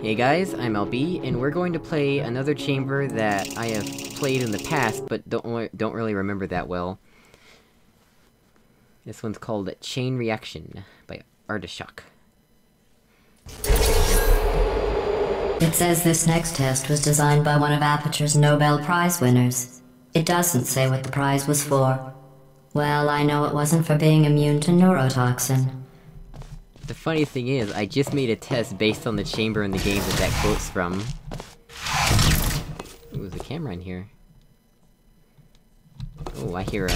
Hey guys, I'm LB, and we're going to play another chamber that I have played in the past, but don't really remember that well. This one's called Chain Reaction by Artishock. It says this next test was designed by one of Aperture's Nobel Prize winners. It doesn't say what the prize was for. Well, I know it wasn't for being immune to neurotoxin. The funny thing is, I just made a test based on the chamber in the game that quote's from. Ooh, there's a camera in here. Oh, I hear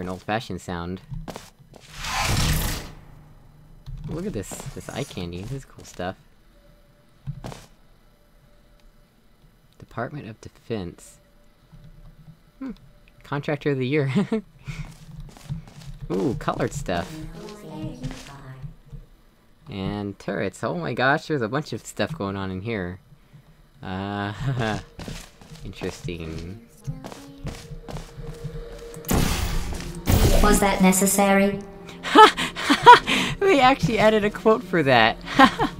an old-fashioned sound. Look at this eye candy, this is cool stuff. Department of Defense. Contractor of the Year. Ooh, colored stuff. And turrets. Oh my gosh, there's a bunch of stuff going on in here. Interesting. Was that necessary? Ha! They actually added a quote for that. Ha!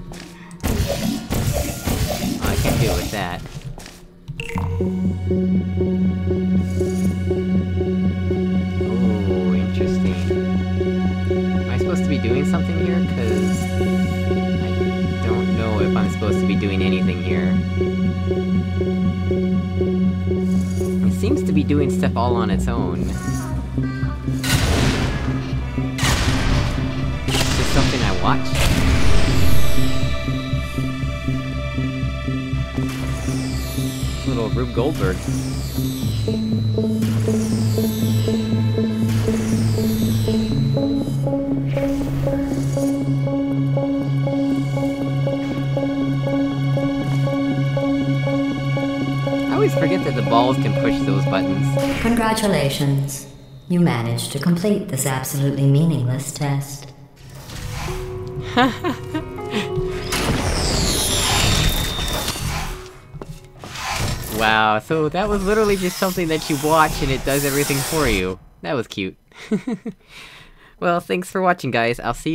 Oh, I can't deal with that. Oh, interesting. Am I supposed to be doing something here? Cause I don't know if I'm supposed to be doing anything here. It seems to be doing stuff all on its own. Is this something I watch? Little Rube Goldberg. I always forget that the balls can push those buttons. Congratulations. You managed to complete this absolutely meaningless test. Wow, so that was literally just something that you watch and it does everything for you. That was cute. Well, thanks for watching, guys. I'll see you next time.